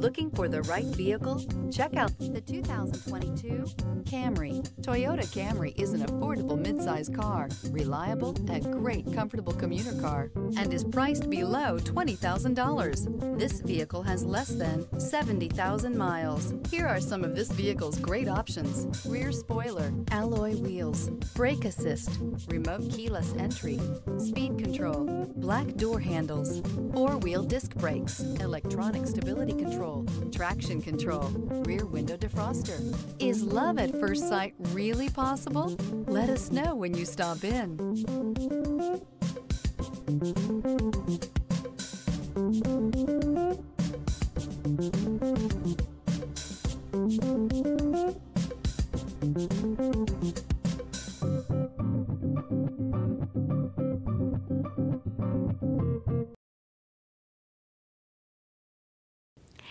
Looking for the right vehicle? Check out the 2022 Camry. Toyota Camry is an affordable midsize car, reliable and great comfortable commuter car, and is priced below $20,000. This vehicle has less than 70,000 miles. Here are some of this vehicle's great options: rear spoiler, alloy wheels, brake assist, remote keyless entry, speed control, black door handles, four-wheel disc brakes, electronic stability control, traction control, rear window defroster. Is love at first sight really possible? Let us know when you stop in.